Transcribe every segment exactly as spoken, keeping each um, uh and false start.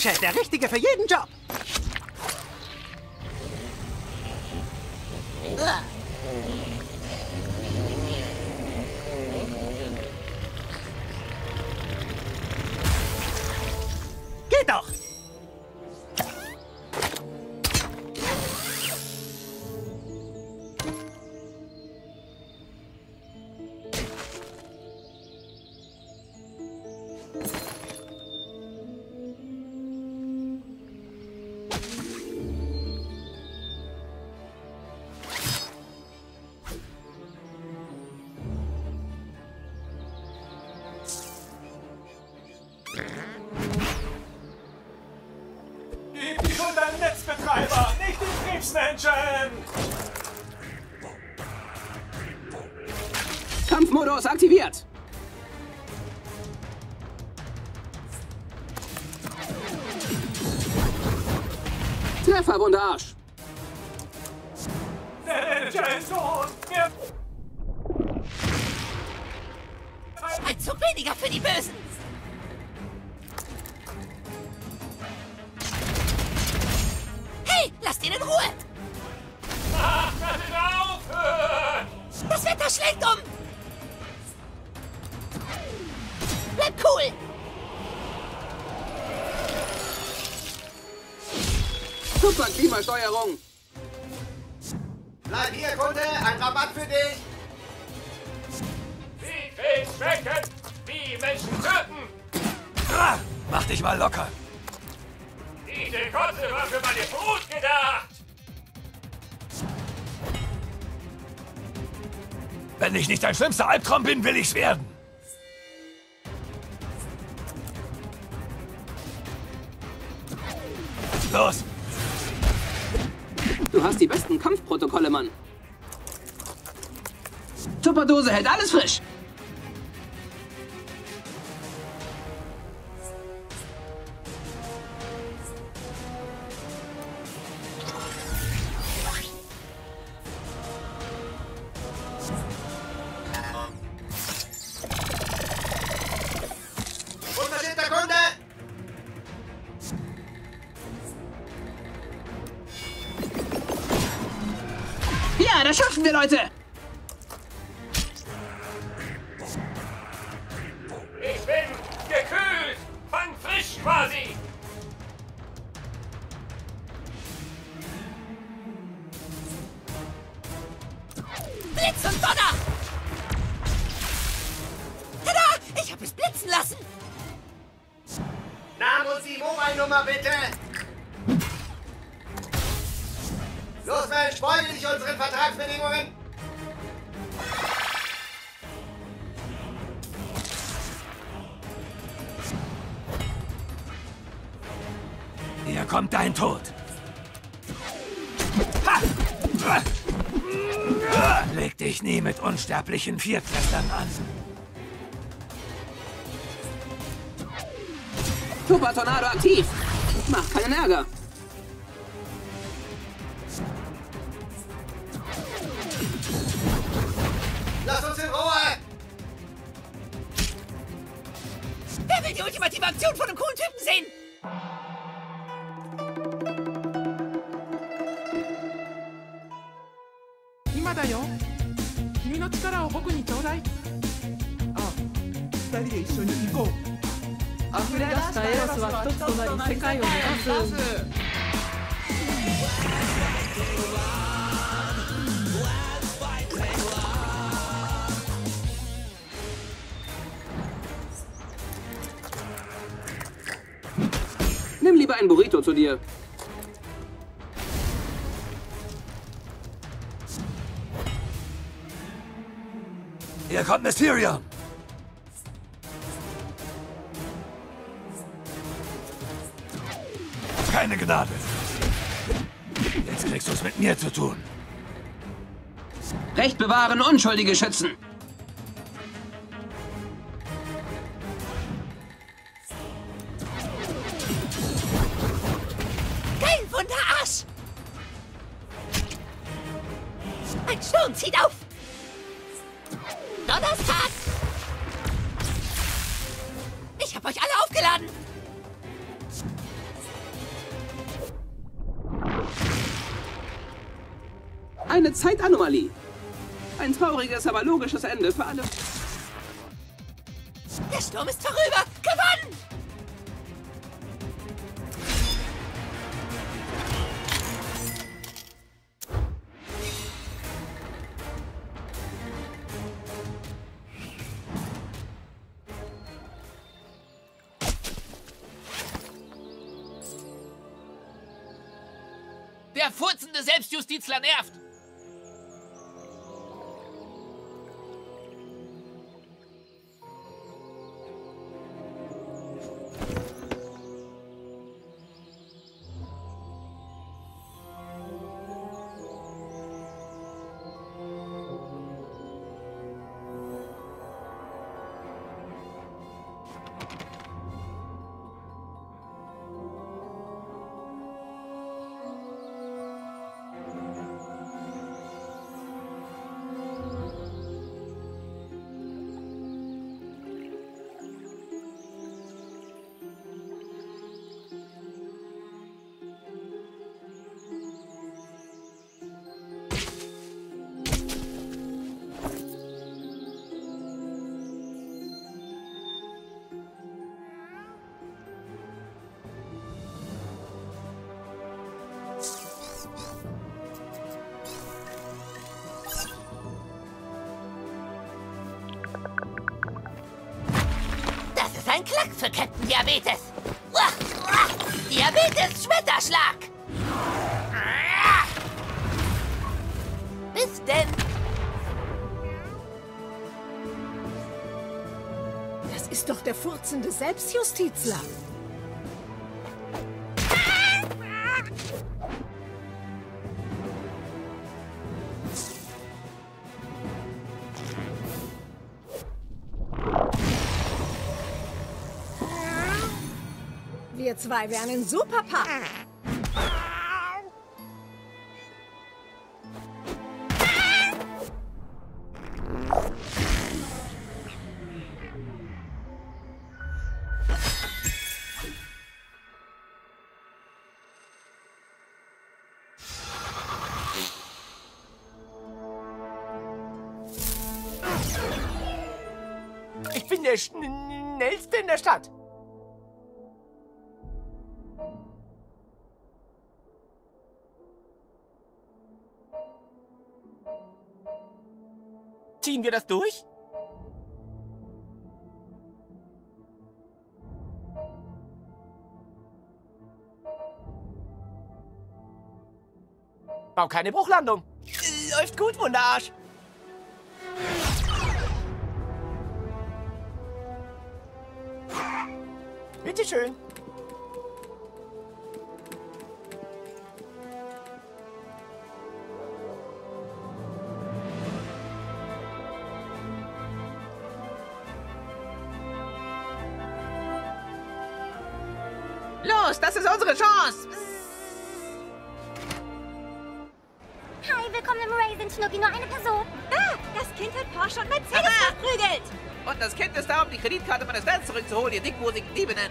Bullshit, der Richtige für jeden Job. Geht doch! Netzbetreiber, nicht die Krebsmenschen! Kampfmodus aktiviert! Treffer, Wunderarsch! Ein Zug weniger für die Bösen! Lasst ihn in Ruhe! Ach, lass ihn aufhören! Das Wetter schlägt um! Bleib cool! Super Klimasteuerung! Bleib hier, Kunde! Ein Rabatt für dich! Wie Krebs wecken! Wie Menschen töten! Mach dich mal locker! Diese Kotze war für meine Brut gedacht! Wenn ich nicht dein schlimmster Albtraum bin, will ich's werden! Los! Du hast die besten Kampfprotokolle, Mann! Tupperdose hält alles frisch! Ja, das schaffen wir, Leute! Ich bin gekühlt! Fang frisch quasi! Blitz und Donner! Tada! Ich hab es blitzen lassen! Name und die Mobile-Nummer bitte! Los, Mensch, beuge dich unseren Vertragsbedingungen! Hier kommt dein Tod! Ha! Leg dich nie mit unsterblichen Viertklässlern an! Super Tornado aktiv! Mach keinen Ärger! Lass uns in Ruhe! Wer will die ultimative Aktion von einem coolen Typen sehen? Lieber ein Burrito zu dir. Hier kommt Mysterion. Keine Gnade. Jetzt kriegst du es mit mir zu tun. Recht bewahren, Unschuldige schützen. Mein Sturm zieht auf! Donnerstag! Ich hab euch alle aufgeladen! eine Zeitanomalie. Ein trauriges, aber logisches Ende für alle. Der Sturm ist vorüber! Gewonnen! Der furzende Selbstjustizler nervt! Ein Klack für Captain Diabetes. Uah, uah, Diabetes Schmetterschlag. Ah. Bis denn. Das ist doch der furzende Selbstjustizler. Wir zwei wären ein super Paar. Ich bin der Schnellste in der Stadt. Ziehen wir das durch? Bau keine Bruchlandung. Läuft gut, Wunderarsch. Bitte schön. Los, das ist unsere Chance! Hi, willkommen im Raisin Schnucki, nur eine Person. Ah, das Kind hat Porsche und Mercedes verprügelt. Und das Kind ist da, um die Kreditkarte meines Dads zurückzuholen, ihr dickmosigen Diebenen.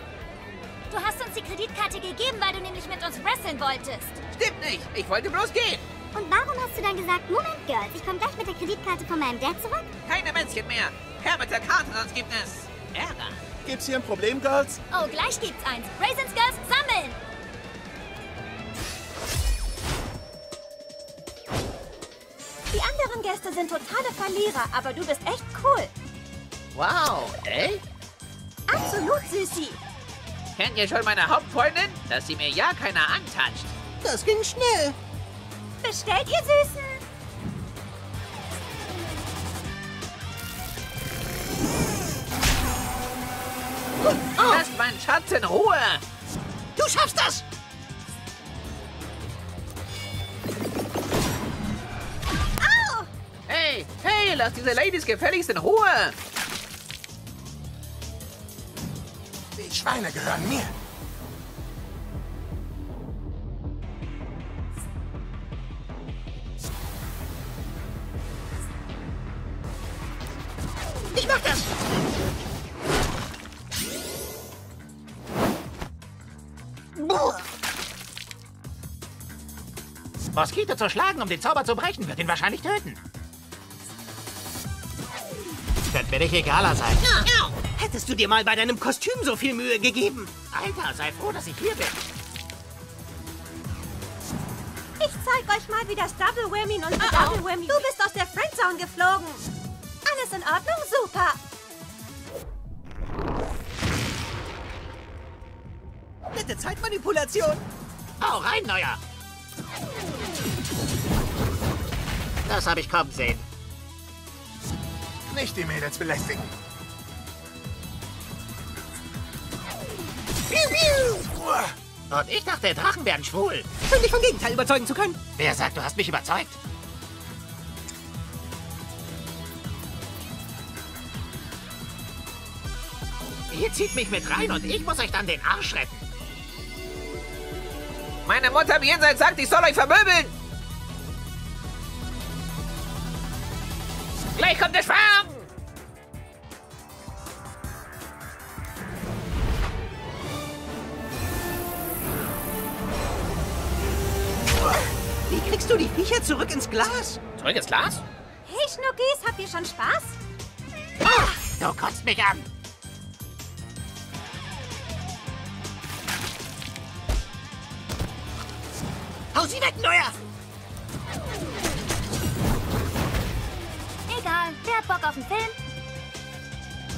Du hast uns die Kreditkarte gegeben, weil du nämlich mit uns wresteln wolltest. Stimmt nicht, ich wollte bloß gehen. Und warum hast du dann gesagt, Moment, Girls, ich komme gleich mit der Kreditkarte von meinem Dad zurück? Keine Männchen mehr. Her mit der Karte, sonst gibt es Ärger. Gibt's hier ein Problem, Girls? Oh, gleich gibt's eins. Raisins Girls, sammeln! Die anderen Gäste sind totale Verlierer, aber du bist echt cool. Wow, echt? Absolut, Süßi. Kennt ihr schon meine Hauptfreundin? Dass sie mir ja keiner antatscht. Das ging schnell. Bestellt, ihr Süßen! Lasst meinen Schatz in Ruhe! Du schaffst das! Au! Hey, hey, lass diese Ladies gefälligst in Ruhe! Die Schweine gehören mir! Ich mach das! Moskito zu schlagen, um den Zauber zu brechen, wird ihn wahrscheinlich töten. Das könnte mir nicht egaler sein. No, no. Hättest du dir mal bei deinem Kostüm so viel Mühe gegeben? Alter, sei froh, dass ich hier bin. Ich zeig euch mal, wie das Double Whammy und oh, oh. Double Whammy. Du bist aus der Friendzone geflogen. Alles in Ordnung? Super. Nette Zeitmanipulation. Hau rein, Neuer. Das habe ich kommen sehen. Nicht die Mädels belästigen. Und ich dachte, Drachen wären schwul. Schön, dich vom Gegenteil überzeugen zu können. Wer sagt, du hast mich überzeugt? Ihr zieht mich mit rein und ich muss euch dann den Arsch retten. Meine Mutter im Jenseits sagt, ich soll euch vermöbeln. Gleich kommt der Schwarm. Wie kriegst du die Viecher zurück ins Glas? Zurück ins Glas? Hey, Schnuckis, habt ihr schon Spaß? Ach, du kotzt mich an. Hau sie weg, Neuer! Egal, wer hat Bock auf den Film?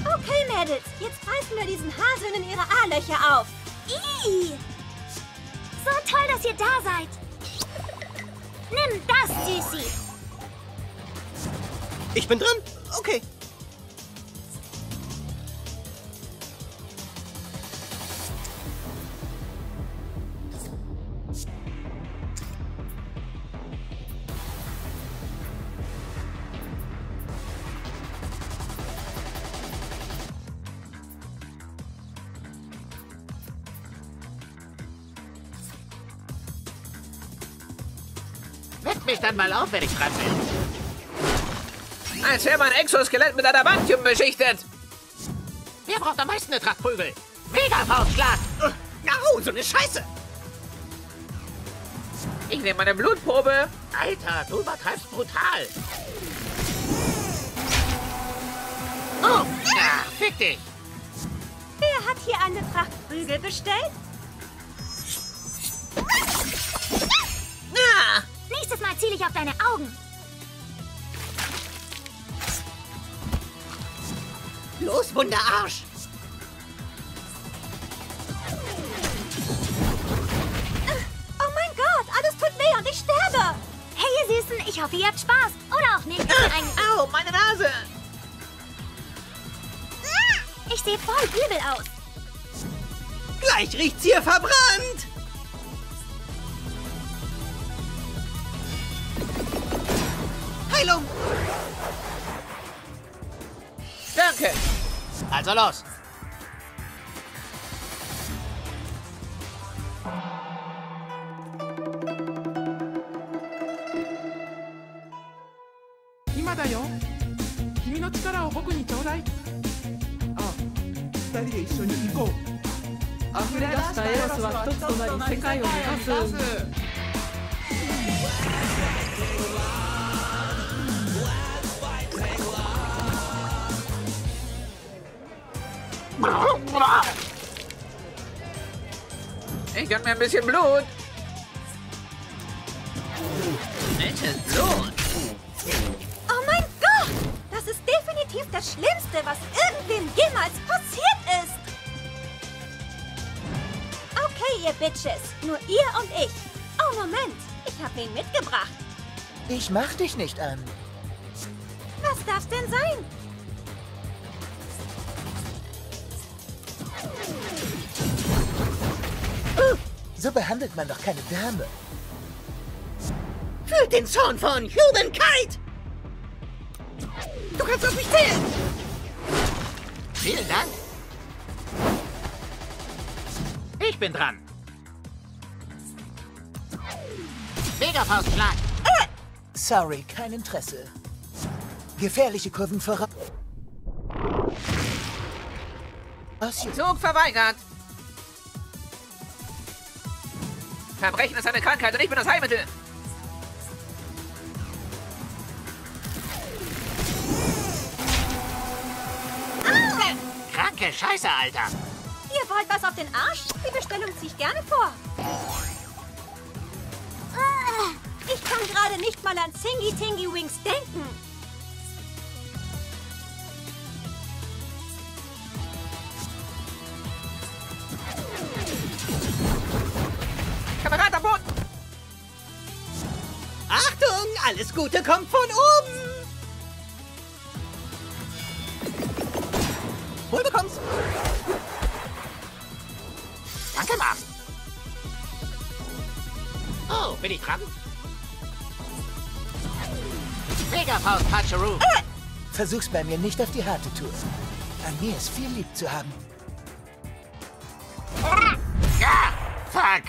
Okay, Mädels, jetzt reißen wir diesen Haseln ihre A-Löcher auf. Ii. So toll, dass ihr da seid. Nimm das, Süßi. Ich bin drin? Okay. Weck mich dann mal auf, wenn ich dran bin. Als wäre mein Exoskelett mit einer Bantium beschichtet. Wer braucht am meisten eine Tracht Prügel? Mega Faustschlag! Au, so eine Scheiße! Ich nehme meine Blutprobe. Alter, du übertreibst brutal. Oh, ja, fick dich! Wer hat hier eine Tracht Prügel bestellt? Ah! Nächstes Mal ziele ich auf deine Augen. Los, Wunderarsch! Oh mein Gott, alles tut weh und ich sterbe. Hey, ihr Süßen, ich hoffe, ihr habt Spaß. Oder auch nicht. Au, meine Nase! Ich sehe voll übel aus. Gleich riecht's hier verbrannt! Heilung! Danke! Also los! Ich hab mir ein bisschen Blut. Welches Blut? Oh mein Gott! Das ist definitiv das Schlimmste, was irgendwem jemals passiert ist. Okay, ihr Bitches. Nur ihr und ich. Oh, Moment. Ich hab ihn mitgebracht. Ich mach dich nicht an. Was darf's denn sein? So behandelt man doch keine Dame. Fühlt den Zorn von Humankind! Du kannst auf mich zählen! Vielen Dank! Ich bin dran! Megafaustschlag! Ah! Sorry, kein Interesse. Gefährliche Kurven voraus. Zug verweigert! Verbrechen ist eine Krankheit und ich bin das Heilmittel. Scheiße, Alter. Ihr wollt was auf den Arsch? Die Bestellung ziehe ich gerne vor. Ich kann gerade nicht mal an Zingy-Tingy-Wings denken. Kamerad am Boden! Achtung, alles Gute kommt von oben! Wohl bekommst! Danke, Mann! Oh, bin ich dran? Megafaust, Patscheru! Ah! Versuch's bei mir nicht auf die harte Tour. An mir ist viel lieb zu haben. Ah! Ja! Fuck!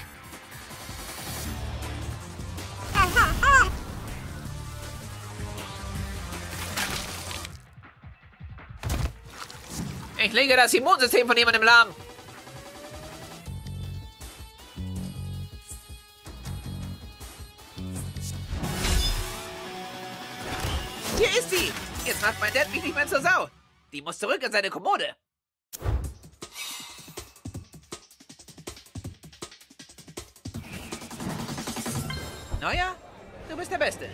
Aha, ah! Ich lege das Immunsystem von jemandem lahm. Hier ist sie. Jetzt macht mein Dad mich nicht mehr zur Sau. Die muss zurück in seine Kommode. Naja, du bist der Beste.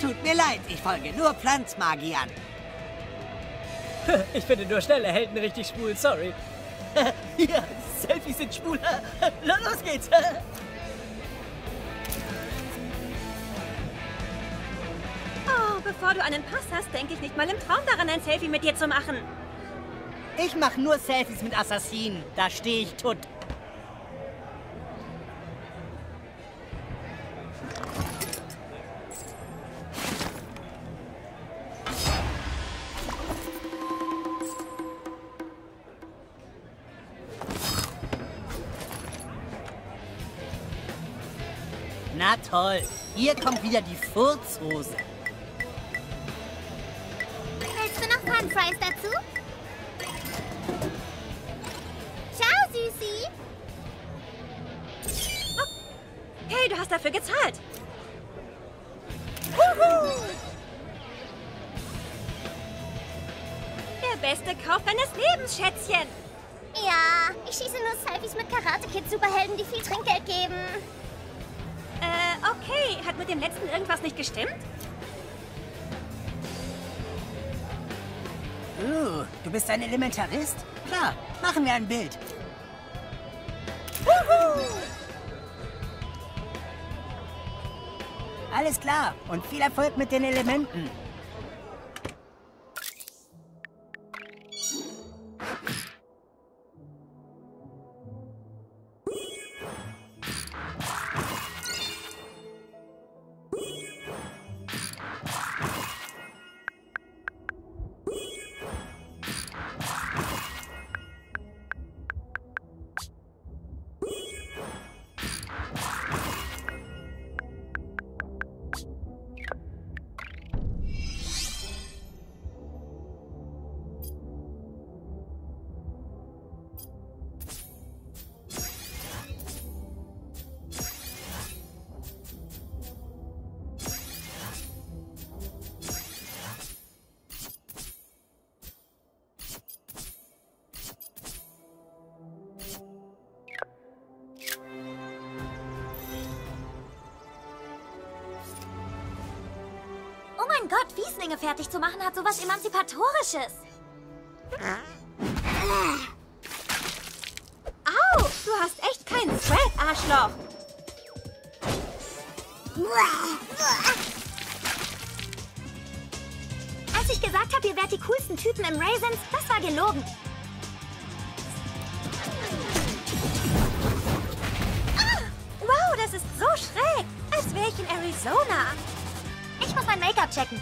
Tut mir leid, ich folge nur Pflanzmagiern. Ich finde nur schnelle Helden richtig schwul, sorry. Ja, Selfies sind schwuler. Los geht's. Oh, bevor du einen Pass hast, denke ich nicht mal im Traum daran, ein Selfie mit dir zu machen. Ich mache nur Selfies mit Assassinen. Da stehe ich tot. Na toll, hier kommt wieder die Furzhose. Willst du noch Fun Fries dazu? Ciao, Süßi. Oh. Hey, du hast dafür gezahlt. Wuhu. Der Beste Kauf deines Lebens, Schätzchen. Ja, ich schieße nur Selfies mit Karate-Kids-Superhelden, die viel Trinkgeld geben. Äh, okay. Hat mit dem letzten irgendwas nicht gestimmt? Uh, du bist ein Elementarist? Klar, machen wir ein Bild. Wuhu! Alles klar und viel Erfolg mit den Elementen. Gott, Wieslinge fertig zu machen, hat sowas Emanzipatorisches. Au, du hast echt keinen Sweat, Arschloch. Als ich gesagt habe, ihr wärt die coolsten Typen im Raisins, das war gelogen. Ah, wow, das ist so schräg, als wäre ich in Arizona. Ich muss mein Make-up checken.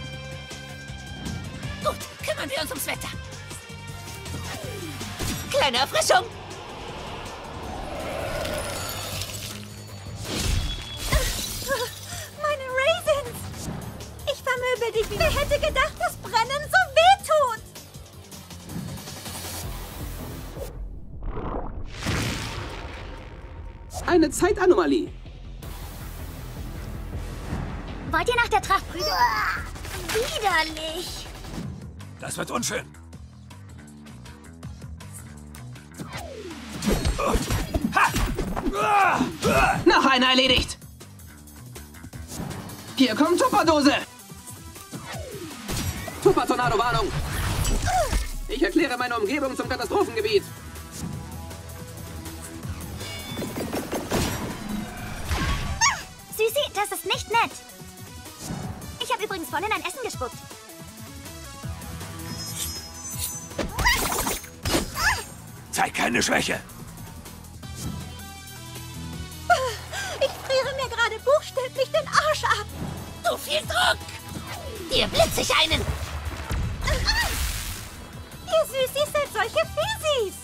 Gut, kümmern wir uns ums Wetter. Kleine Erfrischung. Meine Raisins. Ich vermöbel dich wieder. Wer hätte gedacht, dass Brennen so weh tut? Eine Zeitanomalie. Wollt ihr nach der Tracht prügeln? widerlich. Das wird unschön. Noch einer erledigt. Hier kommt Tupperdose. Tupper-Tornado-Warnung. Ich erkläre meine Umgebung zum Katastrophengebiet. Süßi, das ist nicht nett. Ich habe übrigens vorhin ein Essen gespuckt. Zeig keine Schwäche. Ich friere mir gerade buchstäblich den Arsch ab. Zu viel Druck. Dir blitze ich einen. Ihr Süßis seid solche Fiesis.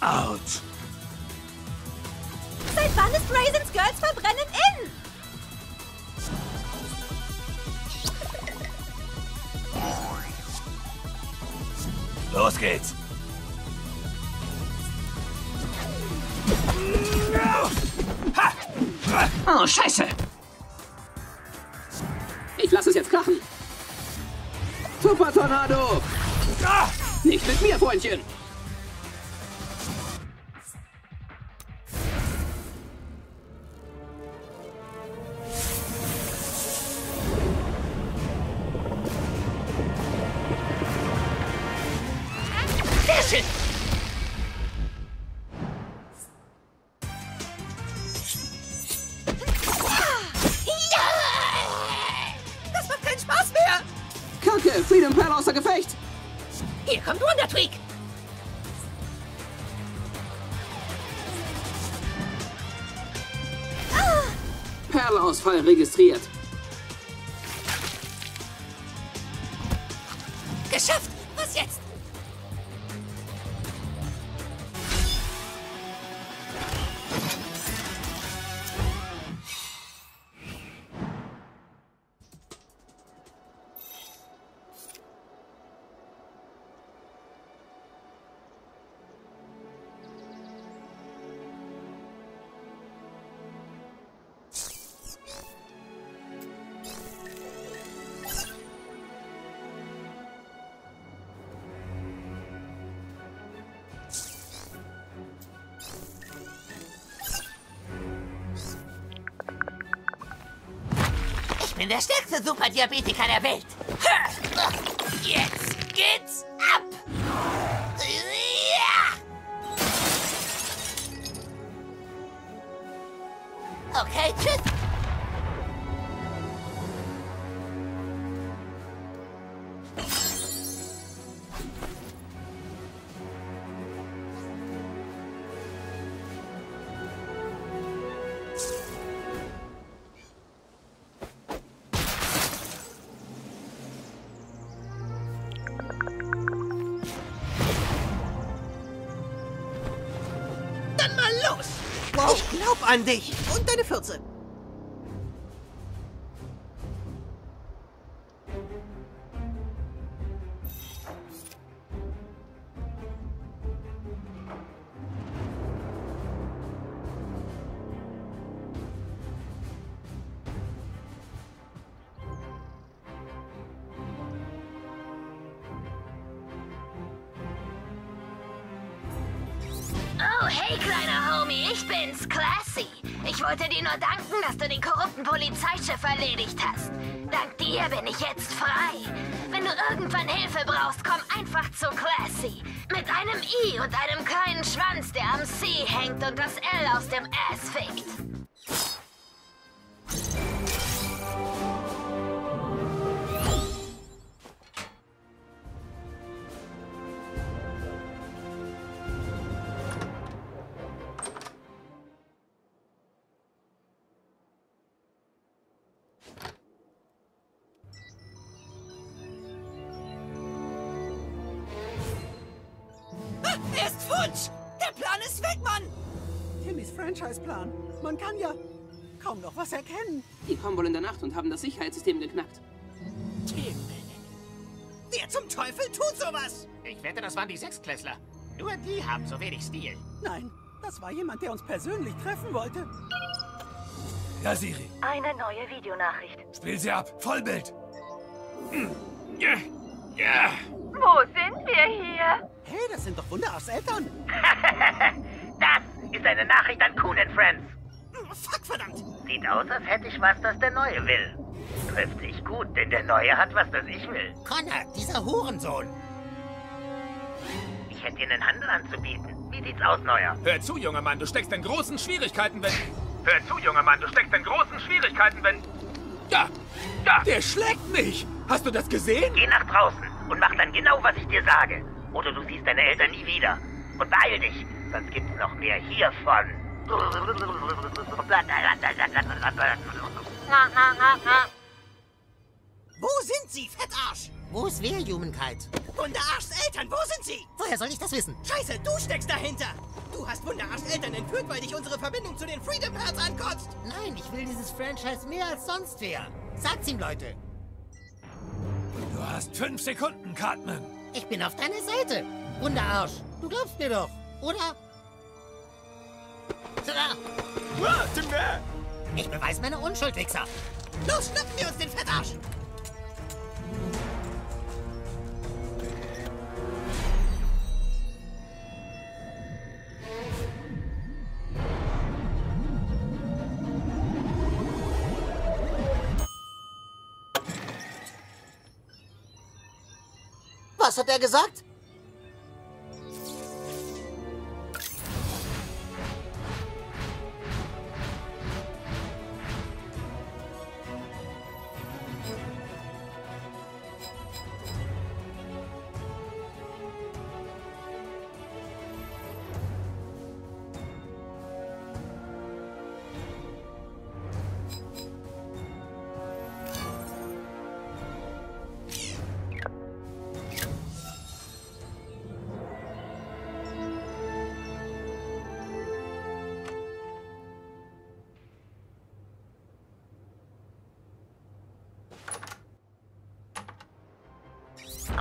Ah. Out. Seit wann ist Raisins Girls verbrennen in? Los geht's. Oh, Scheiße. Ich lasse es jetzt krachen. Super Tornado. Ah. Nicht mit mir, Freundchen. Freedom Pearl außer Gefecht! Hier kommt Wonder Tweak! Ah. Perlausfall registriert. Geschafft! Was jetzt? Ich bin der stärkste Superdiabetiker der Welt. Jetzt geht's ab! Ja! Okay, tschüss! Ich glaub an dich und deine Fürze. Hey, kleiner Homie, ich bin's, Classy. Ich wollte dir nur danken, dass du den korrupten Polizeichef erledigt hast. Dank dir bin ich jetzt frei. Wenn du irgendwann Hilfe brauchst, komm einfach zu Classy. Mit einem I und einem kleinen Schwanz, der am C hängt und das L aus dem S fickt. Er ist futsch! Der Plan ist weg, Mann! Timmys Franchise-Plan. Man kann ja kaum noch was erkennen. Die kommen wohl in der Nacht und haben das Sicherheitssystem geknackt. Timmy! Wer zum Teufel tut sowas? Ich wette, das waren die Sechsklässler. Nur die haben so wenig Stil. Nein, das war jemand, der uns persönlich treffen wollte. Ja, Siri. Eine neue Videonachricht. Spiel sie ab. Vollbild. Ja. Ja. Wo sind wir hier? Hey, das sind doch Wunder aus Eltern. Das ist eine Nachricht an Kuhn and Friends. Fuck, verdammt. Sieht aus, als hätte ich was, das der Neue will. Trifft sich gut, denn der Neue hat was, das ich will. Connor, dieser Hurensohn. Ich hätte dir einen Handel anzubieten. Wie sieht's aus, Neuer? Hör zu, junger Mann, du steckst in großen Schwierigkeiten, wenn... Hör zu, junger Mann, du steckst in großen Schwierigkeiten, wenn... Da! Da! Der schlägt mich! Hast du das gesehen? Geh nach draußen und mach dann genau, was ich dir sage. Oder du siehst deine Eltern nie wieder. Und beeil dich, sonst gibt's noch mehr hiervon. Wo sind sie, Fettarsch? Wo ist wer, Jugendkeit? Wunderarschs Eltern, wo sind sie? Woher soll ich das wissen? Scheiße, du steckst dahinter! Du hast Wunderarschs Eltern entführt, weil dich unsere Verbindung zu den Freedom Nerds ankotzt! Nein, ich will dieses Franchise mehr als sonst wer. Sagt's ihm, Leute! Du hast fünf Sekunden, Cartman! Ich bin auf deiner Seite! Wunderarsch, du glaubst mir doch, oder? Ich beweise meine Unschuld, Wichser! Los, schnappen wir uns den Fettarsch! Was hat er gesagt?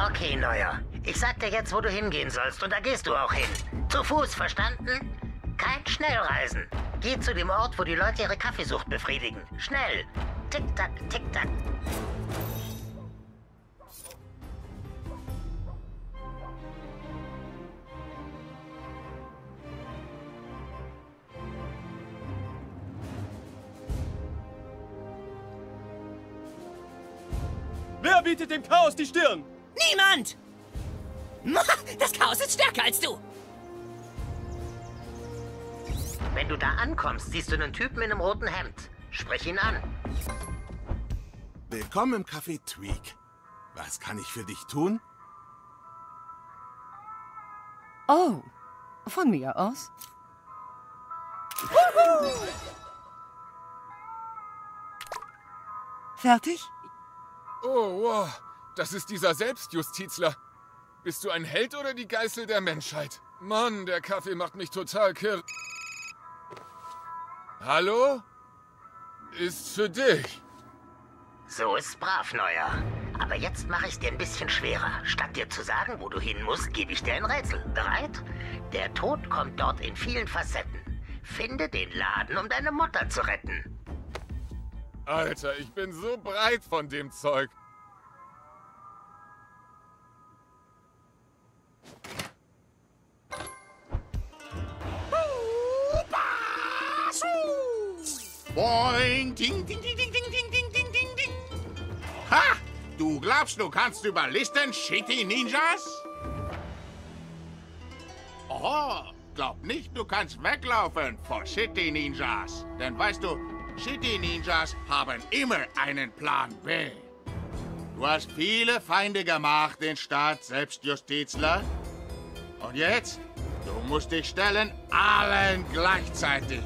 Okay, Neuer. Ich sag dir jetzt, wo du hingehen sollst, und da gehst du auch hin. Zu Fuß, verstanden? Kein Schnellreisen. Geh zu dem Ort, wo die Leute ihre Kaffeesucht befriedigen. Schnell. Tick-Tack, Tick-Tack. Wer bietet dem Chaos die Stirn? Niemand! Das Chaos ist stärker als du! Wenn du da ankommst, siehst du einen Typen in einem roten Hemd. Sprich ihn an. Willkommen im Café Tweak. Was kann ich für dich tun? Oh, von mir aus. Wuhu! Fertig? Oh, wow. Das ist dieser Selbstjustizler. Bist du ein Held oder die Geißel der Menschheit? Mann, der Kaffee macht mich total kirr. Hallo? Ist für dich. So ist's brav, Neuer. Aber jetzt mache ich's dir ein bisschen schwerer. Statt dir zu sagen, wo du hin musst, gebe ich dir ein Rätsel. Bereit? Der Tod kommt dort in vielen Facetten. Finde den Laden, um deine Mutter zu retten. Alter, ich bin so breit von dem Zeug. Boing, ding, ding, ding, ding, ding, ding, ding, ding, ding, ding. Ha! Du glaubst, du kannst überlisten, shitty Ninjas? Oh, glaub nicht, du kannst weglaufen vor shitty Ninjas. Denn weißt du, shitty Ninjas haben immer einen Plan B. Du hast viele Feinde gemacht, den Staat Selbstjustizler. Und jetzt? Du musst dich stellen, allen gleichzeitig.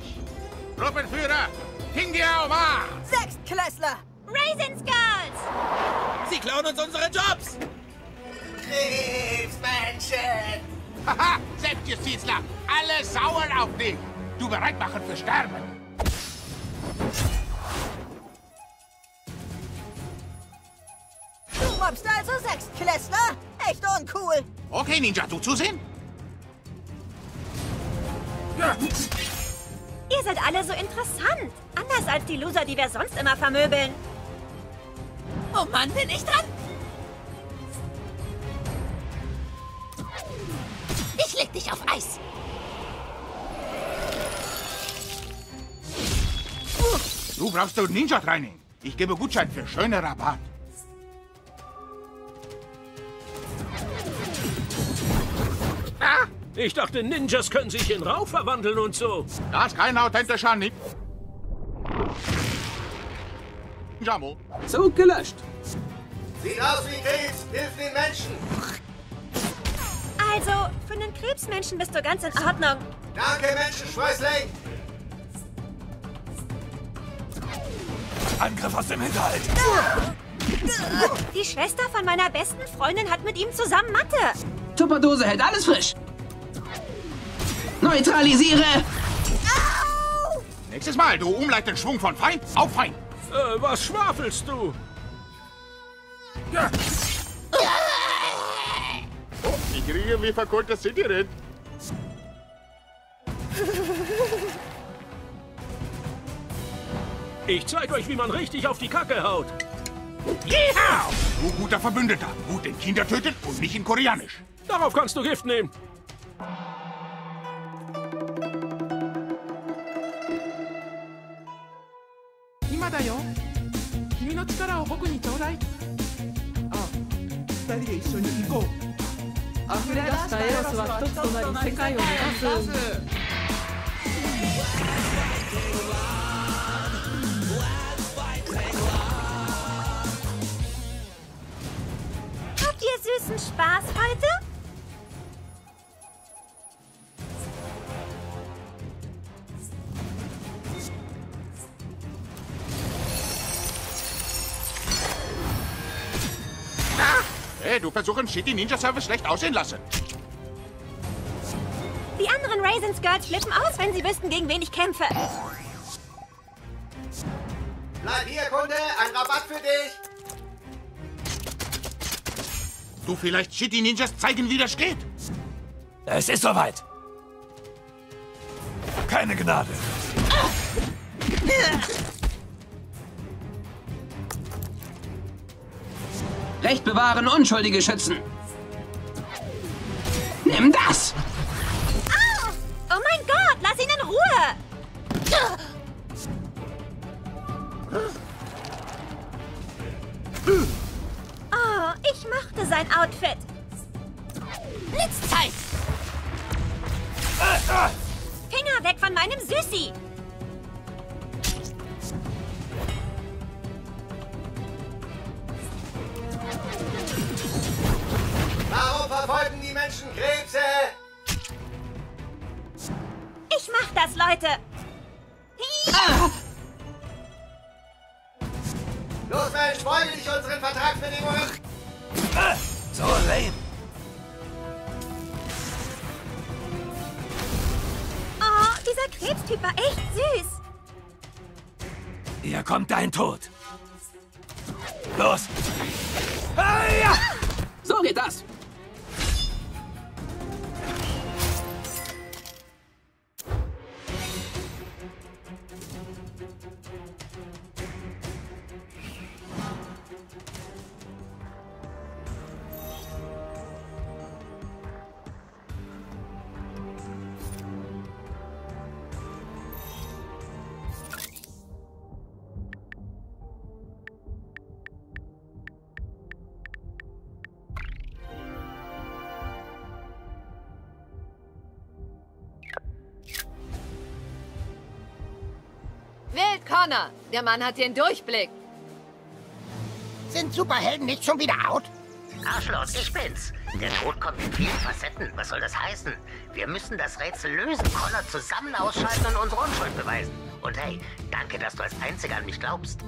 Gruppenführer, Hingiaoma! Sechstklässler! Raisin Skulls! Sie klauen uns unsere Jobs! Kriegsmenschen! Haha, Selbstjustizler! Alle sauern auf dich! Du bereit machen für Sterben! Du mobst also Sechstklässler? Echt uncool! Okay, Ninja, du zusehen? Ja. Ihr seid alle so interessant. Anders als die Loser, die wir sonst immer vermöbeln. Oh Mann, bin ich dran? Ich leg dich auf Eis. Du brauchst doch Ninja-Training. Ich gebe Gutschein für schöne Rabatt. Ah! Ich dachte, Ninjas können sich in Rauch verwandeln und so. Das ist kein authentischer Ninja. Jamo. So, gelöscht. Sieht aus wie Krebs, hilf den Menschen. Also, für einen Krebsmenschen bist du ganz in Ordnung. Danke, Menschenschweißling. Angriff aus dem Hinterhalt. Die Schwester von meiner besten Freundin hat mit ihm zusammen Mathe. Tupperdose hält alles frisch. Neutralisiere! Au! Nächstes Mal, du umleit den Schwung von Feind auf Feind. Äh, was schwafelst du? Ja. Oh, ich kriege wie verkohltes Zigarett. Ich zeig euch, wie man richtig auf die Kacke haut. Yeehaw! Du guter Verbündeter. Gut in Kinder töten und nicht in Koreanisch. Darauf kannst du Gift nehmen. Habt ihr süßen Spaß heute? Hey, du versuchst einen shitty Ninja-Service schlecht aussehen lassen. Die anderen Raisins Girls flippen aus, wenn sie wüssten, gegen wen ich kämpfe. Bleib hier, Kunde! Ein Rabatt für dich! Du, vielleicht shitty Ninjas zeigen, wie das geht? Es ist soweit! Keine Gnade! Recht bewahren, Unschuldige schützen. Nimm das! Oh, oh mein Gott, lass ihn in Ruhe! Oh, ich mochte sein Outfit. Blitzzeit! Finger weg von meinem Süßi! Verfolgen die Menschen Krebse! Ich mach das, Leute! Ah. Los, Mensch, folge dich unseren Vertragsbedingungen! Ah. So lame! Oh, dieser Krebstyp war echt süß! Hier kommt dein Tod! Los! Ah, ja. So geht das! Connor, der Mann hat den Durchblick. Sind Superhelden nicht schon wieder out? Arschloch, ich bin's. Der Tod kommt in vielen Facetten. Was soll das heißen? Wir müssen das Rätsel lösen, Connor zusammen ausschalten und unsere Unschuld beweisen. Und hey, danke, dass du als Einziger an mich glaubst.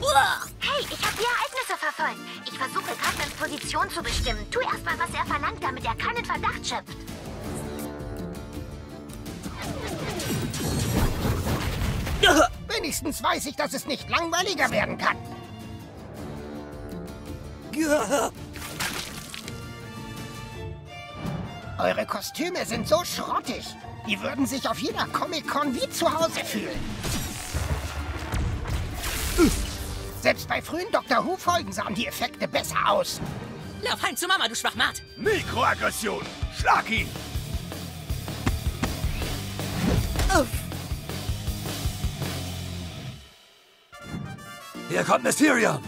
Hey, ich habe die Ereignisse verfolgt. Ich versuche, Cartmans Position zu bestimmen. Tu erst mal, was er verlangt, damit er keinen Verdacht schöpft. Wenigstens weiß ich, dass es nicht langweiliger werden kann. Eure Kostüme sind so schrottig. Die würden sich auf jeder Comic-Con wie zu Hause fühlen. Selbst bei frühen Doctor Who-Folgen sahen die Effekte besser aus. Lauf heim zu Mama, du Schwachmat! Mikroaggression! Schlag ihn! Uff. Hier kommt Mysterio!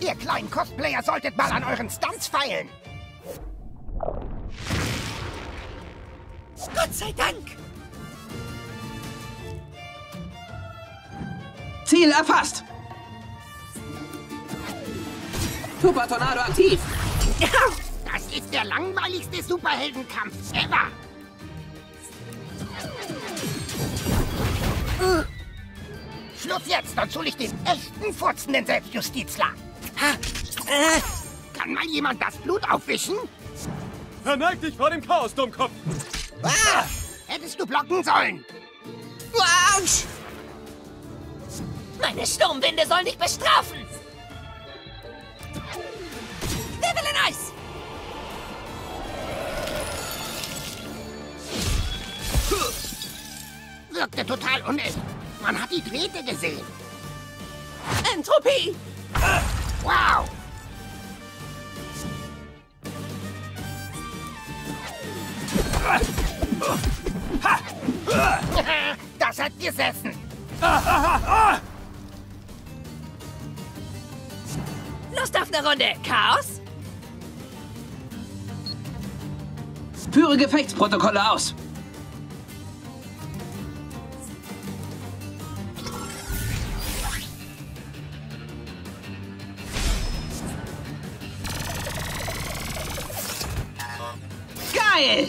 Ihr kleinen Cosplayer solltet mal an euren Stunts feilen! Gott sei Dank! Ziel erfasst! Super Tornado aktiv! Das ist der langweiligste Superheldenkampf ever! Uh. Schluss jetzt, sonst hol ich den echten furzenden Selbstjustizler! Uh. Kann mal jemand das Blut aufwischen? Verneig dich vor dem Chaos, Dummkopf! Ah. Hättest du blocken sollen! Autsch! Meine Sturmwinde sollen dich bestrafen! Wer will ein Eis? Wirkte total unecht. Man hat die Drähte gesehen. Entropie! Wow! Das hat gesessen! Lust auf eine Runde Chaos? Führe Gefechtsprotokolle aus! Geil!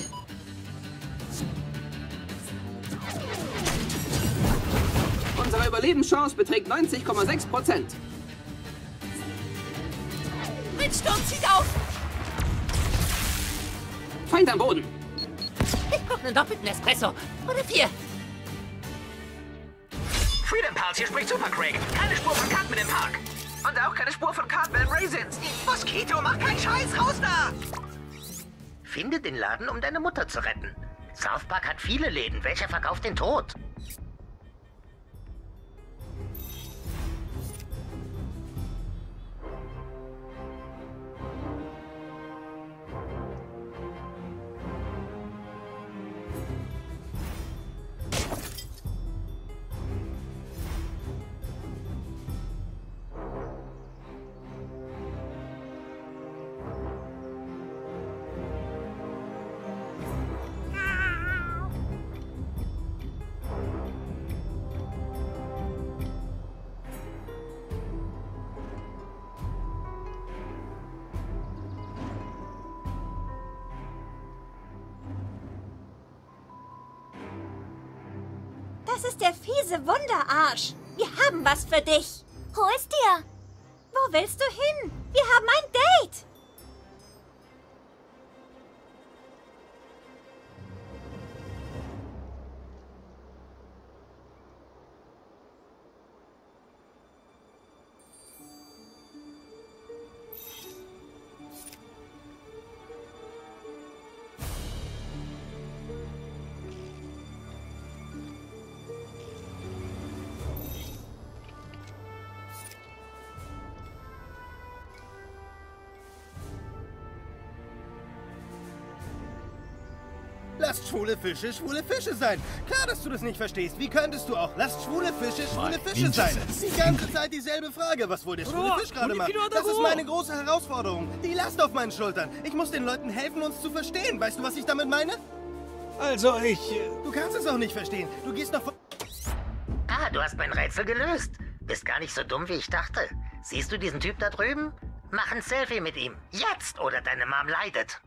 Unsere Überlebenschance beträgt neunzig Komma sechs Prozent. Mein Sturm zieht auf! Feind am Boden! Ich brauche einen doppelten Espresso. Oder vier. Freedom Pals, hier spricht Super Craig. Keine Spur von Kart mit dem Park. Und auch keine Spur von Kart mit dem Raisins. Mosquito, mach keinen Scheiß, raus da! Finde den Laden, um deine Mutter zu retten. South Park hat viele Läden. Welcher verkauft den Tod? Das ist der fiese Wunderarsch. Wir haben was für dich. Hol es dir. Wo willst du hin? Wir haben ein Date. Lasst schwule Fische schwule Fische sein. Klar, dass du das nicht verstehst. Wie könntest du auch? Lasst schwule Fische schwule Fische sein. Die ganze Zeit dieselbe Frage. Was wohl der schwule Fisch gerade macht? Das ist meine große Herausforderung. Die Last auf meinen Schultern. Ich muss den Leuten helfen, uns zu verstehen. Weißt du, was ich damit meine? Also ich... Du kannst es auch nicht verstehen. Du gehst noch... Ah, du hast mein Rätsel gelöst. Bist gar nicht so dumm, wie ich dachte. Siehst du diesen Typ da drüben? Mach ein Selfie mit ihm. Jetzt oder deine Mom leidet.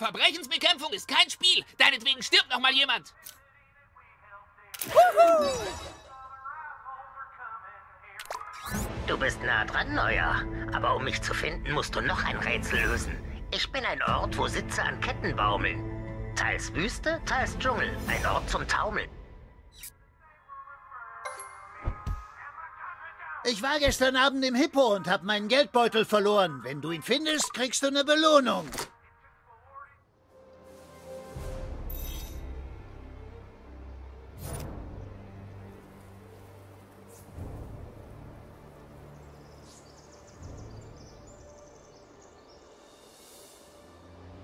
Verbrechensbekämpfung ist kein Spiel. Deinetwegen stirbt noch mal jemand. Du bist nah dran, Neuer. Aber um mich zu finden, musst du noch ein Rätsel lösen. Ich bin ein Ort, wo Sitze an Ketten baumeln. Teils Wüste, teils Dschungel. Ein Ort zum Taumeln. Ich war gestern Abend im Hippo und habe meinen Geldbeutel verloren. Wenn du ihn findest, kriegst du eine Belohnung.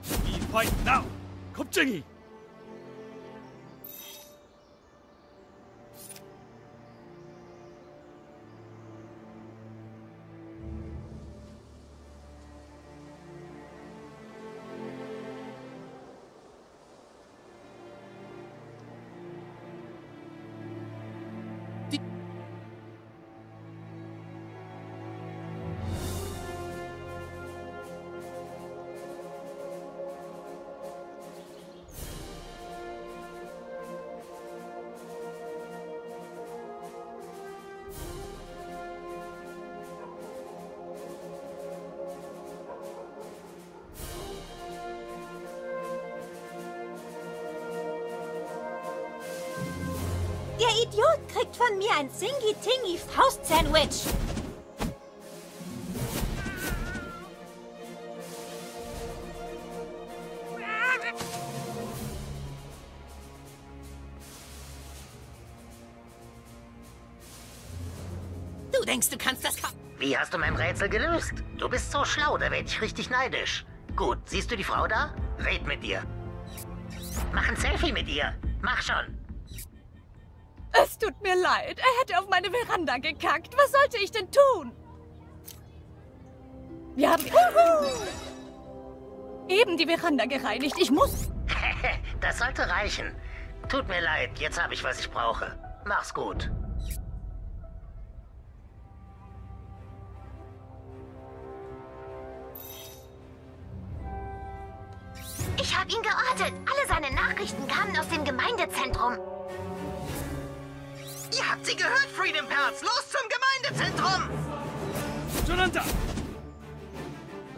We fight now. 겁쟁이. Der Idiot kriegt von mir ein Zingi-Tingi-Faust-Sandwich. Du denkst, du kannst das kaufen? Wie hast du mein Rätsel gelöst? Du bist so schlau, da werde ich richtig neidisch. Gut, siehst du die Frau da? Red mit ihr. Mach ein Selfie mit ihr. Mach schon. Es tut mir leid. Er hätte auf meine Veranda gekackt. Was sollte ich denn tun? Wir haben Uhu! eben die Veranda gereinigt. Ich muss... Das sollte reichen. Tut mir leid. Jetzt habe ich, was ich brauche. Mach's gut. Ich habe ihn geortet. Alle seine Nachrichten kamen aus dem Gemeindezentrum. Ihr habt sie gehört, Freedom Pals! Los zum Gemeindezentrum! Jonathan!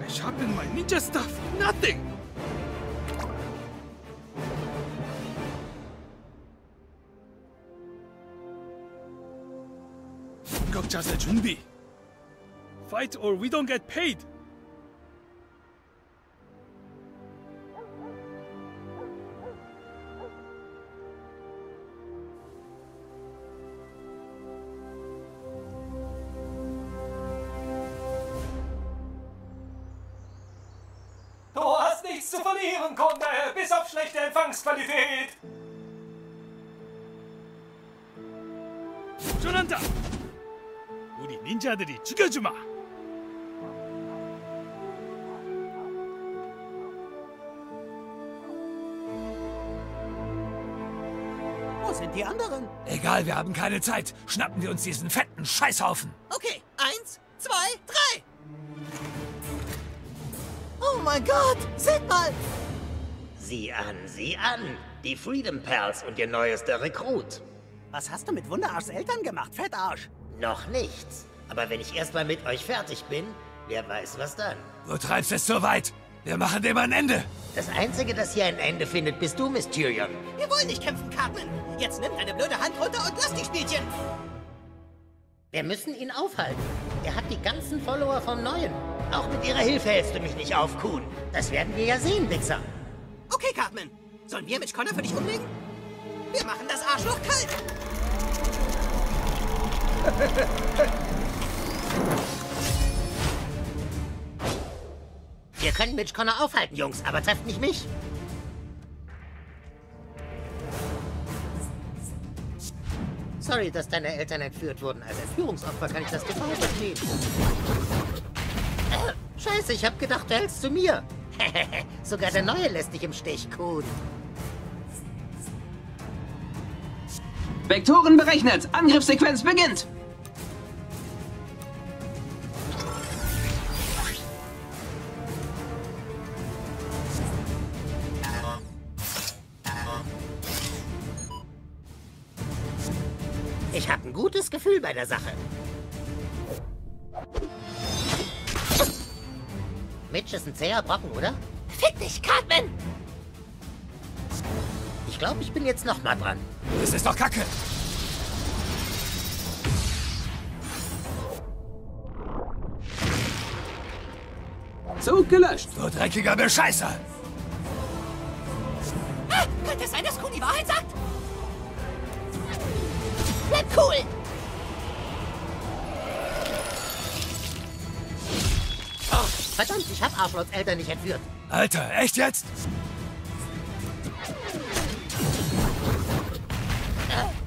Ich hab in mein Ninja-Stuff nothing! 공격 자세 준비! Fight or we don't get paid! Nichts zu verlieren, Konter, bis auf schlechte Empfangsqualität. 조난다. 우리 닌자들이 죽여주마. Wo sind die anderen? Egal, wir haben keine Zeit. Schnappen wir uns diesen fetten Scheißhaufen. Okay, eins, zwei, drei. Oh mein Gott, seht mal! Sieh an, sieh an! Die Freedom Pals und ihr neuester Rekrut. Was hast du mit Wunderarschs Eltern gemacht, Fettarsch? Noch nichts. Aber wenn ich erstmal mit euch fertig bin, wer weiß was dann. Du treibst es so weit. Wir machen dem ein Ende. Das Einzige, das hier ein Ende findet, bist du, Miss Tyrion. Wir wollen nicht kämpfen, Cartman. Jetzt nimm deine blöde Hand runter und lass die Spielchen. Wir müssen ihn aufhalten. Er hat die ganzen Follower vom Neuen. Auch mit ihrer Hilfe hältst du mich nicht auf, Kuhn. Das werden wir ja sehen, Wichser. Okay, Cartman. Sollen wir mit Connor für dich umlegen? Wir machen das Arschloch kalt. Wir können Mitch Connor aufhalten, Jungs, aber trefft nicht mich. Sorry, dass deine Eltern entführt wurden. Als Entführungsopfer kann ich das genau verstehen. Scheiße, ich hab gedacht, du hältst zu mir. Sogar der Neue lässt dich im Stich, Kuhn. Vektoren berechnet. Angriffssequenz beginnt. Ich hab ein gutes Gefühl bei der Sache. Mitch ist ein zäher Brocken, oder? Fick dich, Cartman! Ich glaube, ich bin jetzt nochmal dran. Das ist doch Kacke! Zug gelöscht. So dreckiger Bescheißer. Ah, könnte es sein, dass Kuh die Wahrheit sagt? Bleib cool. Oh, verdammt, ich hab Arschlots Eltern nicht entführt. Alter, echt jetzt?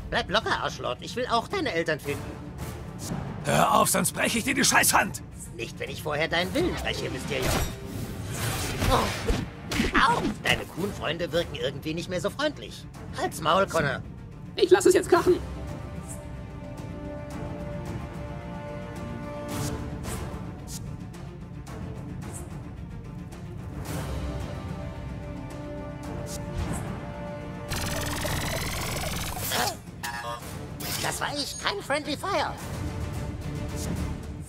Bleib locker, Arschlott. Ich will auch deine Eltern finden. Hör auf, sonst breche ich dir die Scheißhand. Nicht, wenn ich vorher deinen Willen breche, Mysterium. Oh. Au! Deine coolen Freunde wirken irgendwie nicht mehr so freundlich. Halt's Maul, Connor. Ich lasse es jetzt krachen. Das war ich, kein Friendly Fire.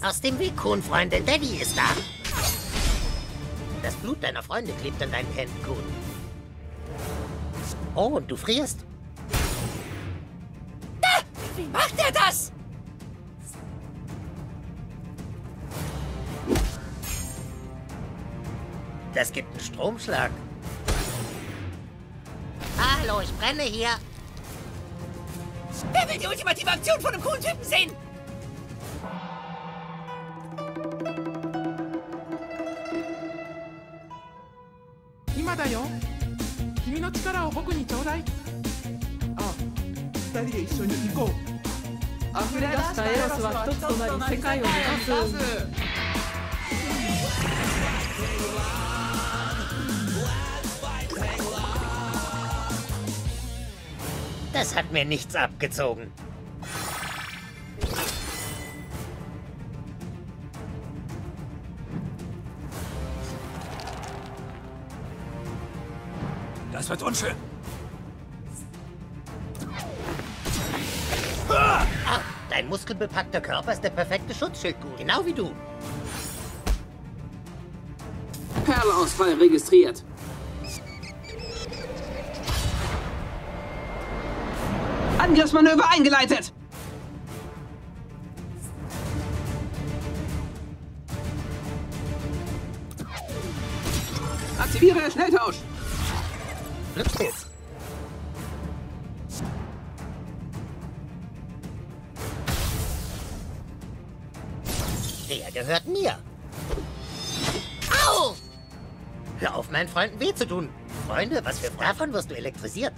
Aus dem Weg, Kuhn, Freundin. Daddy ist da. Das Blut deiner Freunde klebt an deinen Händen, Kuhn. Oh, und du frierst. Ah, wie macht er das? Das gibt einen Stromschlag. Hallo, ich brenne hier. Wer will die ultimative Aktion von einem coolen Typen sehen? Das hat mir nichts abgezogen. Das wird unschön. Ah! Ach, dein muskelbepackter Körper ist der perfekte Schutzschild, genau wie du. Perlausfall registriert. Angriffsmanöver eingeleitet! Aktiviere Schnelltausch! Glückspilz! Der gehört mir! Au! Hör auf, meinen Freunden weh zu tun! Freunde, was für davon wirst du elektrisiert?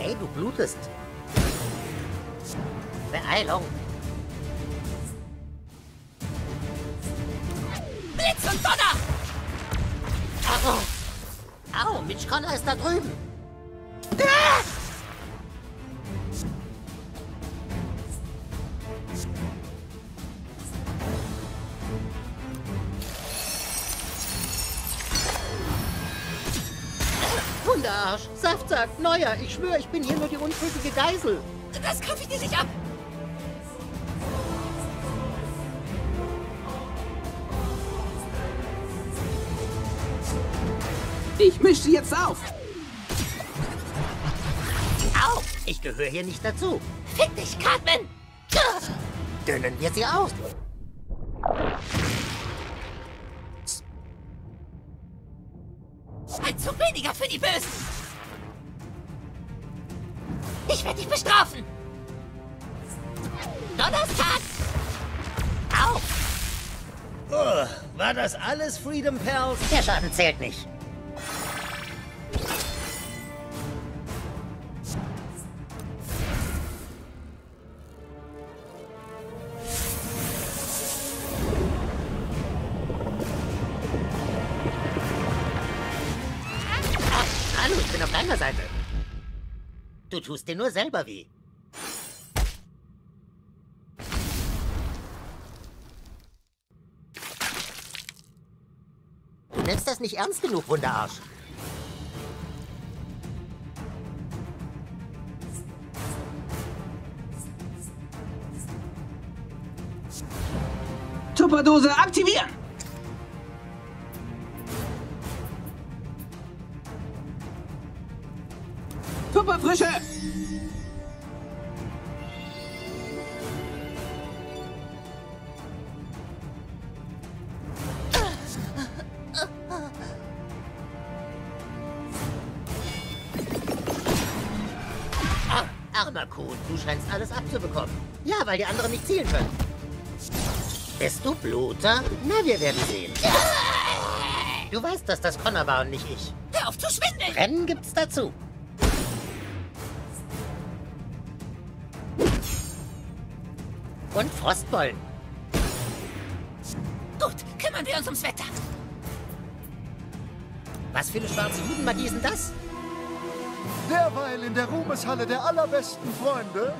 Hey, du blutest. Beeilung. Blitz und Donner! Au, au, Mitch Connor ist da drüben. Ah! Wunderarsch, Saftsack, Neuer, ich schwöre, ich bin hier nur die unschuldige Geisel. Das kaufe ich dir nicht ab. Ich mische sie jetzt auf. Au, ich gehöre hier nicht dazu. Fick dich, Cartman. Dünnen wir sie aus. Ein Zug weniger für die Bösen! Ich werde dich bestrafen! Donnerstag! Au! Oh, war das alles, Freedom Pals? Der Schaden zählt nicht. Ich bin auf deiner Seite. Du tust dir nur selber weh. Du nimmst das nicht ernst genug, Wunderarsch. Tupperdose aktivieren! Superfrische! Armer Kuhn, du scheinst alles abzubekommen. Ja, weil die anderen nicht zielen können. Bist du Bluter? Na, wir werden sehen. Du weißt, dass das Connor war und nicht ich. Hör auf zu schwindeln! Rennen gibt's dazu. Und Frostbollen. Gut, kümmern wir uns ums Wetter. Was für eine schwarze Judenmagie sind das? Derweil in der Ruhmeshalle der allerbesten Freunde.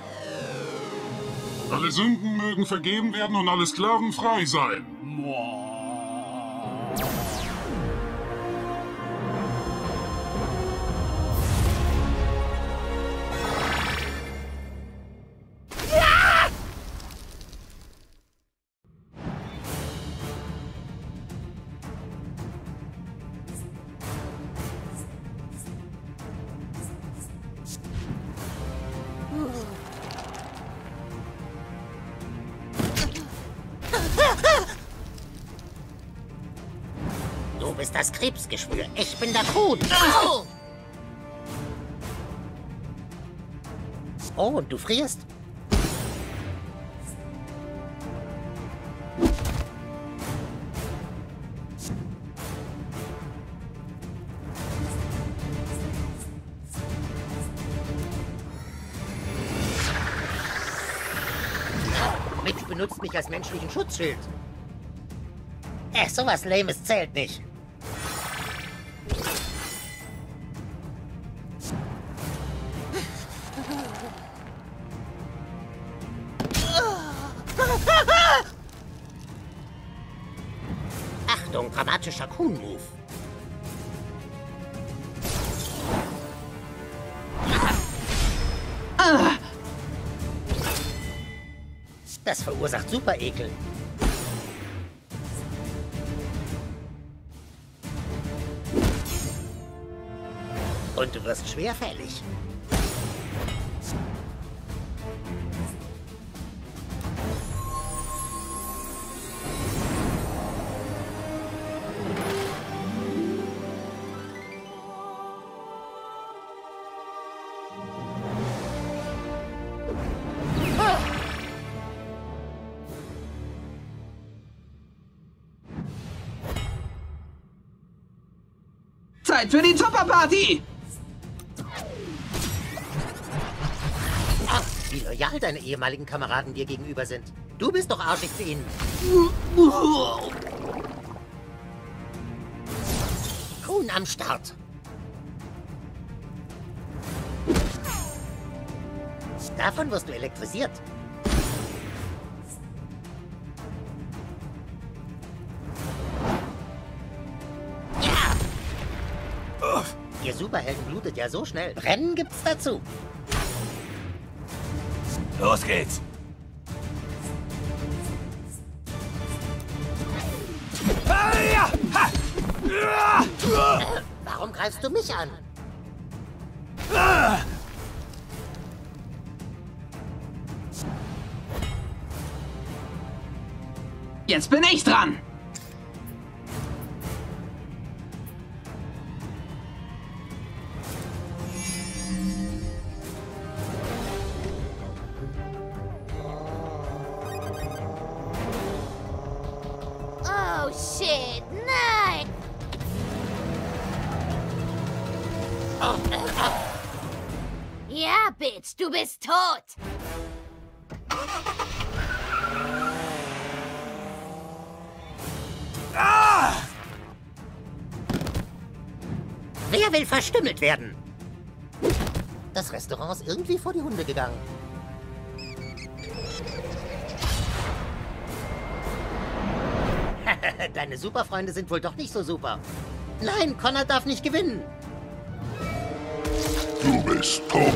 Alle Sünden mögen vergeben werden und alle Sklaven frei sein. Du bist das Krebsgeschwür. Ich bin der Kuhn. Oh, oh und du frierst? Mitch benutzt mich als menschlichen Schutzschild. Äh, sowas Lames zählt nicht. Achtung, dramatischer Kuhn-Move. Das verursacht Super-Ekel. Und du wirst schwerfällig. Zeit für die Topper-Party! Ach, wie loyal deine ehemaligen Kameraden dir gegenüber sind. Du bist doch arschig zu ihnen. Kuhn am Start. Davon wirst du elektrisiert. Ihr Superhelden blutet ja so schnell. Rennen gibt's dazu. Los geht's. Warum greifst du mich an? Jetzt bin ich dran. Oh shit, nein! Oh, äh, oh. Ja, Bitch, du bist tot! Ah! Wer will verstümmelt werden? Das Restaurant ist irgendwie vor die Hunde gegangen. Deine Superfreunde sind wohl doch nicht so super. Nein, Connor darf nicht gewinnen. Du bist tot.